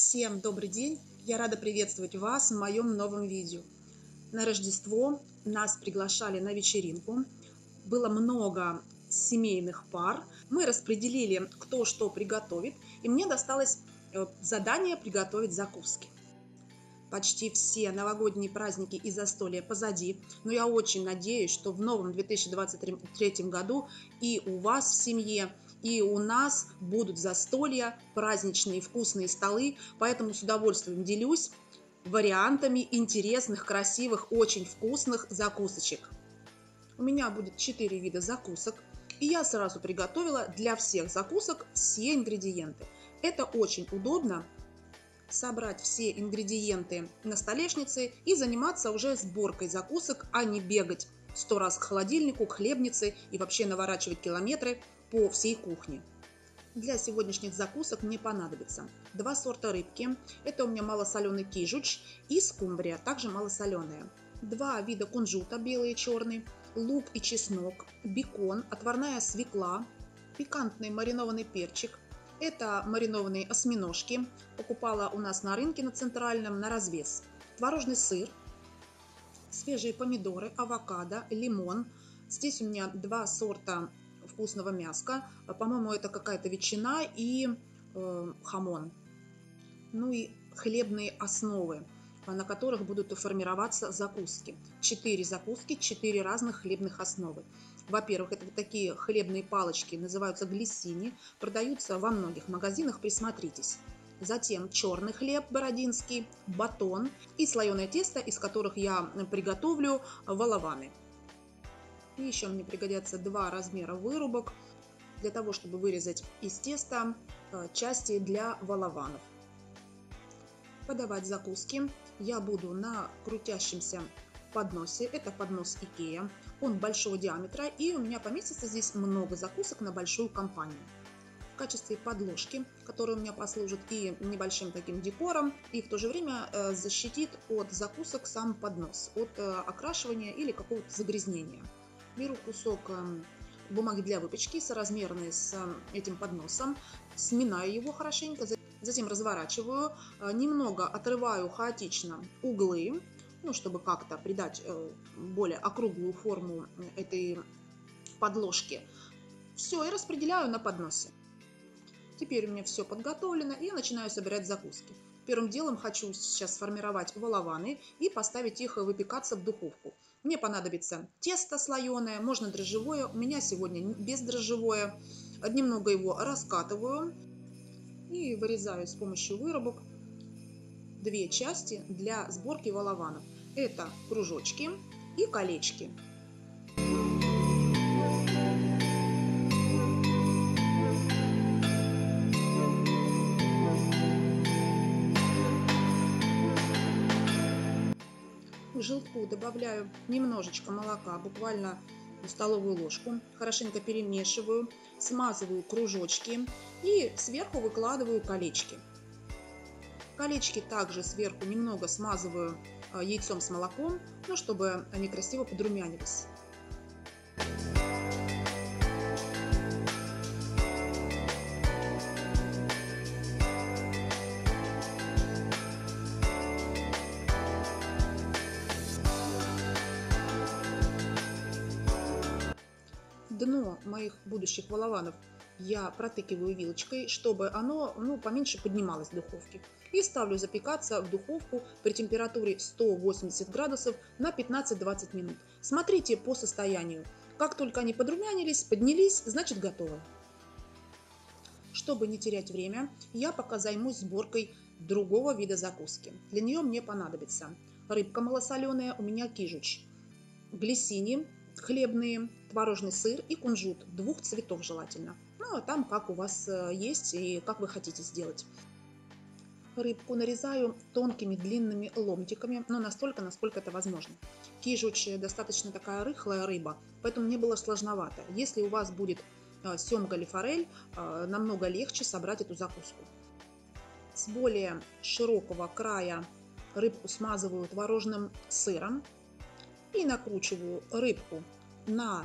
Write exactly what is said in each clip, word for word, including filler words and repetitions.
Всем добрый день! Я рада приветствовать вас в моем новом видео. На Рождество нас приглашали на вечеринку. Было много семейных пар. Мы распределили, кто что приготовит, и мне досталось задание приготовить закуски. Почти все новогодние праздники и застолья позади, но я очень надеюсь, что в новом две тысячи двадцать третьем году и у вас в семье, и у нас будут застолья, праздничные вкусные столы, поэтому с удовольствием делюсь вариантами интересных, красивых, очень вкусных закусочек. У меня будет четыре вида закусок, и я сразу приготовила для всех закусок все ингредиенты. Это очень удобно. Собрать все ингредиенты на столешнице и заниматься уже сборкой закусок, а не бегать сто раз к холодильнику, к хлебнице и вообще наворачивать километры по всей кухне. Для сегодняшних закусок мне понадобится два сорта рыбки. Это у меня малосоленый кижуч и скумбрия, также малосоленая. Два вида кунжута, белый и черный, лук и чеснок, бекон, отварная свекла, пикантный маринованный перчик. Это маринованные осьминожки, покупала у нас на рынке на Центральном на развес. Творожный сыр, свежие помидоры, авокадо, лимон. Здесь у меня два сорта вкусного мяска. По-моему, это какая-то ветчина и э, хамон. Ну и хлебные основы, на которых будут формироваться закуски. Четыре закуски, четыре разных хлебных основы. Во-первых, это такие хлебные палочки, называются глиссини, продаются во многих магазинах, присмотритесь. Затем черный хлеб бородинский, батон и слоеное тесто, из которых я приготовлю валованы. И еще мне пригодятся два размера вырубок, для того, чтобы вырезать из теста части для валованов. Подавать закуски я буду на крутящемся подносе. Это поднос Икея. Он большого диаметра, и у меня поместится здесь много закусок на большую компанию. В качестве подложки, которая у меня послужит и небольшим таким декором, и в то же время защитит от закусок сам поднос, от окрашивания или какого-то загрязнения. Беру кусок бумаги для выпечки, соразмерный с этим подносом, сминаю его хорошенько, затем разворачиваю, немного отрываю хаотично углы, ну, чтобы как-то придать более округлую форму этой подложки. Все, и распределяю на подносе. Теперь у меня все подготовлено, и я начинаю собирать закуски. Первым делом хочу сейчас сформировать валованы и поставить их выпекаться в духовку. Мне понадобится тесто слоеное, можно дрожжевое, у меня сегодня бездрожжевое. Немного его раскатываю и вырезаю с помощью вырубок. Две части для сборки валованов. Это кружочки и колечки. К желтку добавляю немножечко молока, буквально столовую ложку. Хорошенько перемешиваю, смазываю кружочки и сверху выкладываю колечки. Колечки также сверху немного смазываю яйцом с молоком, ну, чтобы они красиво подрумянились. Дно моих будущих валованов я протыкиваю вилочкой, чтобы оно, ну, поменьше поднималось в духовке. И ставлю запекаться в духовку при температуре сто восемьдесят градусов на пятнадцать-двадцать минут. Смотрите по состоянию. Как только они подрумянились, поднялись, значит готово. Чтобы не терять время, я пока займусь сборкой другого вида закуски. Для нее мне понадобится рыбка малосоленая, у меня кижуч, глиссини хлебные, творожный сыр и кунжут, двух цветов желательно. Ну, а там как у вас есть и как вы хотите сделать. Рыбку нарезаю тонкими длинными ломтиками, но настолько, насколько это возможно. Кижуч достаточно такая рыхлая рыба, поэтому мне было сложновато. Если у вас будет семга или форель, намного легче собрать эту закуску. С более широкого края рыбку смазываю творожным сыром и накручиваю рыбку на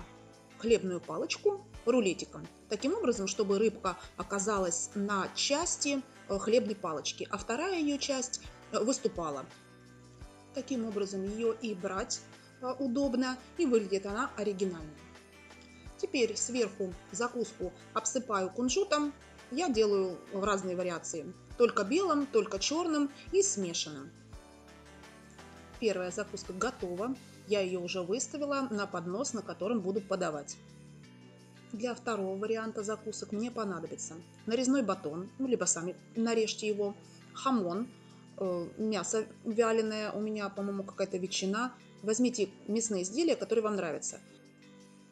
хлебную палочку рулетиком. Таким образом, чтобы рыбка оказалась на части хлебной палочки, а вторая ее часть выступала. Таким образом ее и брать удобно, и выглядит она оригинально. Теперь сверху закуску обсыпаю кунжутом. Я делаю в разные вариации. Только белым, только черным и смешанным. Первая закуска готова. Я ее уже выставила на поднос, на котором буду подавать. Для второго варианта закусок мне понадобится нарезной батон, ну, либо сами нарежьте его, хамон, э, мясо вяленое, у меня, по-моему, какая-то ветчина. Возьмите мясные изделия, которые вам нравятся.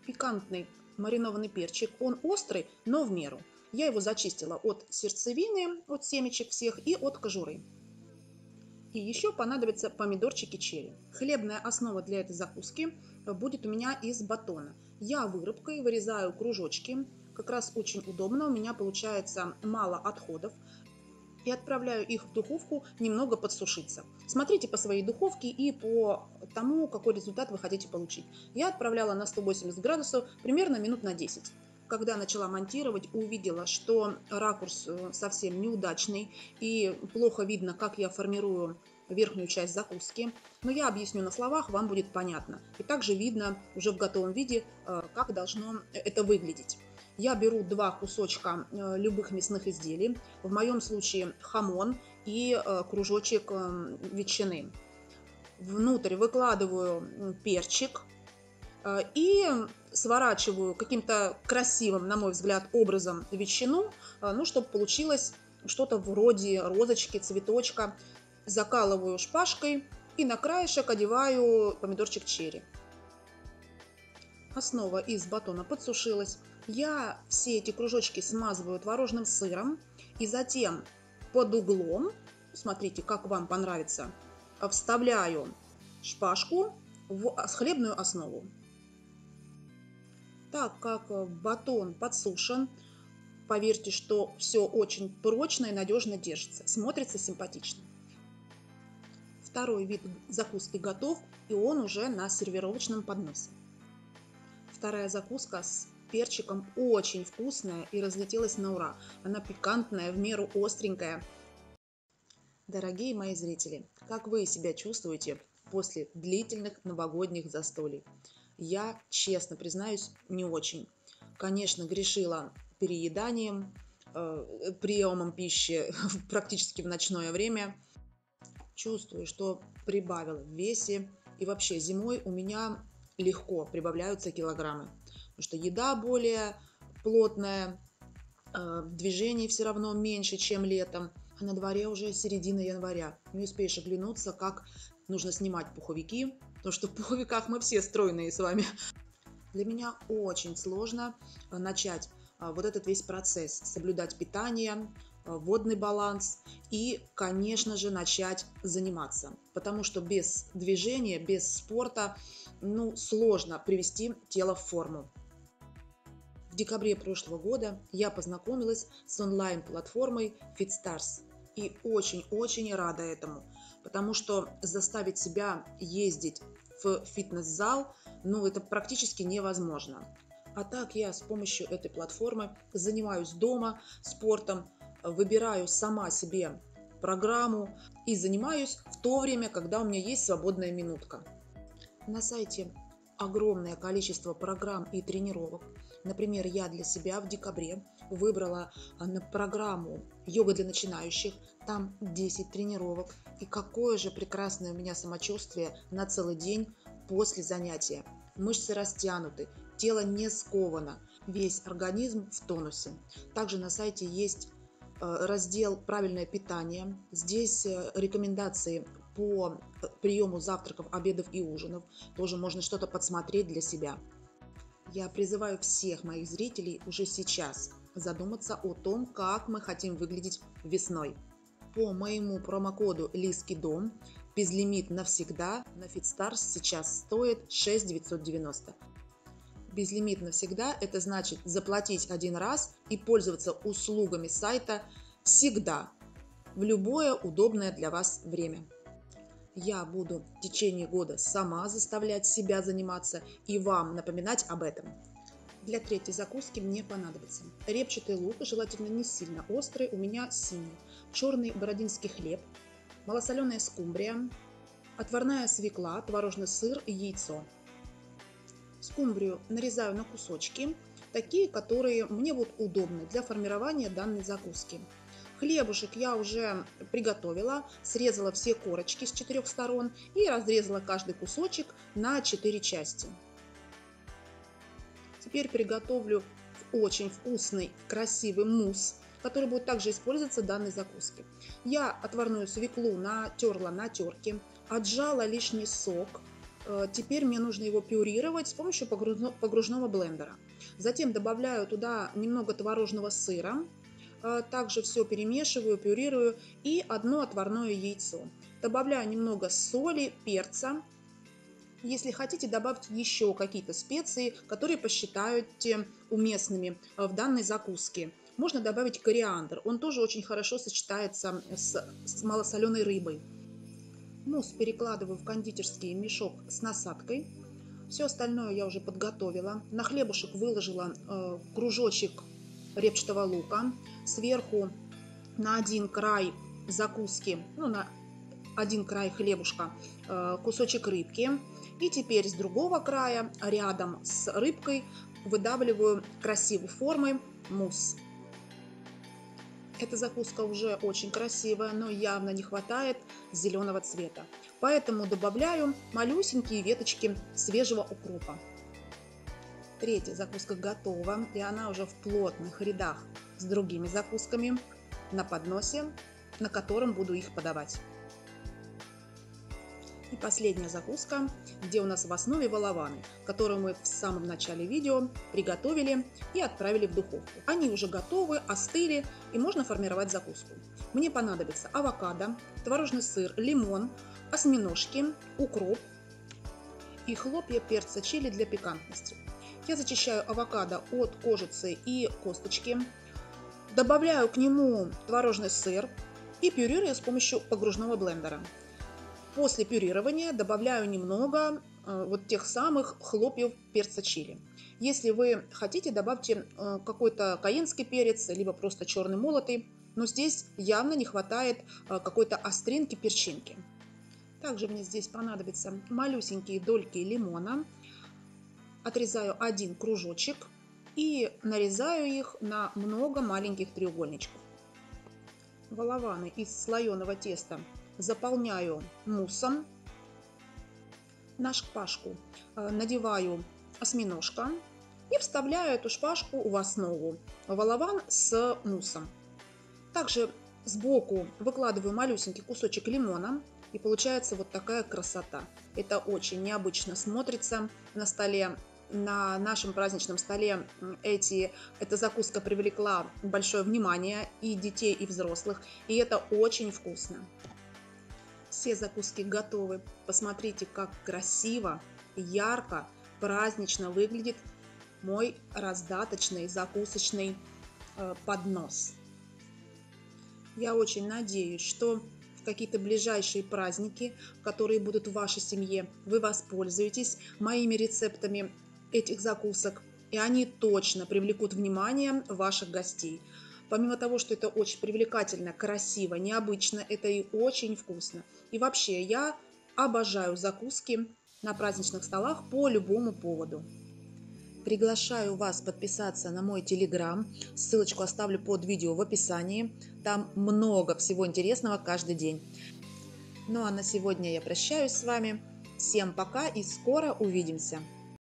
Пикантный маринованный перчик, он острый, но в меру. Я его зачистила от сердцевины, от семечек всех и от кожуры. И еще понадобятся помидорчики черри. Хлебная основа для этой закуски будет у меня из батона. Я вырубкой вырезаю кружочки. Как раз очень удобно, у меня получается мало отходов. И отправляю их в духовку немного подсушиться. Смотрите по своей духовке и по тому, какой результат вы хотите получить. Я отправляла на сто восемьдесят градусов примерно минут на десять. Когда начала монтировать, увидела, что ракурс совсем неудачный и плохо видно, как я формирую верхнюю часть закуски. Но я объясню на словах, вам будет понятно. И также видно уже в готовом виде, как должно это выглядеть. Я беру два кусочка любых мясных изделий, в моем случае хамон и кружочек ветчины. Внутрь выкладываю перчик и сворачиваю каким-то красивым, на мой взгляд, образом ветчину, ну, чтобы получилось что-то вроде розочки, цветочка. Закалываю шпажкой и на краешек одеваю помидорчик черри. Основа из батона подсушилась. Я все эти кружочки смазываю творожным сыром и затем под углом, смотрите, как вам понравится, вставляю шпажку в хлебную основу. Так как батон подсушен, поверьте, что все очень прочно и надежно держится. Смотрится симпатично. Второй вид закуски готов, и он уже на сервировочном подносе. Вторая закуска с перчиком очень вкусная и разлетелась на ура. Она пикантная, в меру остренькая. Дорогие мои зрители, как вы себя чувствуете после длительных новогодних застолий? Я, честно признаюсь, не очень. Конечно, грешила перееданием, э, приемом пищи практически в ночное время. Чувствую, что прибавила в весе. И вообще зимой у меня легко прибавляются килограммы. Потому что еда более плотная, э, движений все равно меньше, чем летом. А на дворе уже середина января. Не успеешь оглянуться, как нужно снимать пуховики. Потому что в пуховиках мы все стройные с вами. Для меня очень сложно начать вот этот весь процесс, соблюдать питание, водный баланс и, конечно же, начать заниматься. Потому что без движения, без спорта, ну, сложно привести тело в форму. В декабре прошлого года я познакомилась с онлайн-платформой FitStars и очень-очень рада этому. Потому что заставить себя ездить в фитнес-зал, ну, это практически невозможно. А так я с помощью этой платформы занимаюсь дома спортом, выбираю сама себе программу и занимаюсь в то время, когда у меня есть свободная минутка. На сайте огромное количество программ и тренировок. Например, я для себя в декабре выбрала программу «Йога для начинающих». Там десять тренировок. И какое же прекрасное у меня самочувствие на целый день после занятия. Мышцы растянуты, тело не сковано, весь организм в тонусе. Также на сайте есть раздел «Правильное питание». Здесь рекомендации по приему завтраков, обедов и ужинов. Тоже можно что-то подсмотреть для себя. Я призываю всех моих зрителей уже сейчас задуматься о том, как мы хотим выглядеть весной. По моему промокоду «Лиски Дом» безлимит навсегда на FitStars сейчас стоит шесть тысяч девятьсот девяносто. Безлимит навсегда – это значит заплатить один раз и пользоваться услугами сайта всегда, в любое удобное для вас время. Я буду в течение года сама заставлять себя заниматься и вам напоминать об этом. Для третьей закуски мне понадобится репчатый лук, желательно не сильно острый, у меня синий. черный бородинский хлеб, малосоленая скумбрия, отварная свекла, творожный сыр и яйцо. Скумбрию нарезаю на кусочки, такие, которые мне будут удобны для формирования данной закуски. Хлебушек я уже приготовила, срезала все корочки с четырех сторон и разрезала каждый кусочек на четыре части. Теперь приготовлю очень вкусный, красивый мусс, который будет также использоваться в данной закуске. Я отварную свеклу натерла на терке, отжала лишний сок. Теперь мне нужно его пюрировать с помощью погружного блендера. Затем добавляю туда немного творожного сыра. Также все перемешиваю, пюрирую и одно отварное яйцо. Добавляю немного соли, перца. Если хотите, добавьте еще какие-то специи, которые посчитаете уместными в данной закуске. Можно добавить кориандр, он тоже очень хорошо сочетается с, с малосоленой рыбой. Мусс перекладываю в кондитерский мешок с насадкой. Все остальное я уже подготовила. На хлебушек выложила э, кружочек репчатого лука. Сверху на один край закуски, ну, на один край хлебушка, кусочек рыбки. И теперь с другого края, рядом с рыбкой, выдавливаю красивой формы мусс. Эта закуска уже очень красивая, но явно не хватает зеленого цвета. Поэтому добавляю малюсенькие веточки свежего укропа. Третья закуска готова, и она уже в плотных рядах с другими закусками на подносе, на котором буду их подавать. И последняя закуска, где у нас в основе валованы, которую мы в самом начале видео приготовили и отправили в духовку. Они уже готовы, остыли, и можно формировать закуску. Мне понадобится авокадо, творожный сыр, лимон, осьминожки, укроп и хлопья перца чили для пикантности. Я зачищаю авокадо от кожицы и косточки, добавляю к нему творожный сыр и пюрирую с помощью погружного блендера. После пюрирования добавляю немного э, вот тех самых хлопьев перца чили. Если вы хотите, добавьте э, какой-то каенский перец, либо просто черный молотый, но здесь явно не хватает э, какой-то остринки, перчинки. Также мне здесь понадобятся малюсенькие дольки лимона. Отрезаю один кружочек и нарезаю их на много маленьких треугольничков. Валованы из слоеного теста заполняю муссом. На шпажку надеваю осьминожка и вставляю эту шпажку в основу валован с муссом. Также сбоку выкладываю малюсенький кусочек лимона, и получается вот такая красота. Это очень необычно смотрится на столе. На нашем праздничном столе эти, эта закуска привлекла большое внимание и детей, и взрослых, и это очень вкусно. Все закуски готовы. Посмотрите, как красиво, ярко, празднично выглядит мой раздаточный закусочный поднос. Я очень надеюсь, что в какие-то ближайшие праздники, которые будут в вашей семье, вы воспользуетесь моими рецептами этих закусок, и они точно привлекут внимание ваших гостей. Помимо того, что это очень привлекательно, красиво, необычно, это и очень вкусно. И вообще, я обожаю закуски на праздничных столах по любому поводу. Приглашаю вас подписаться на мой телеграм. Ссылочку оставлю под видео в описании. Там много всего интересного каждый день. Ну а на сегодня я прощаюсь с вами. Всем пока и скоро увидимся!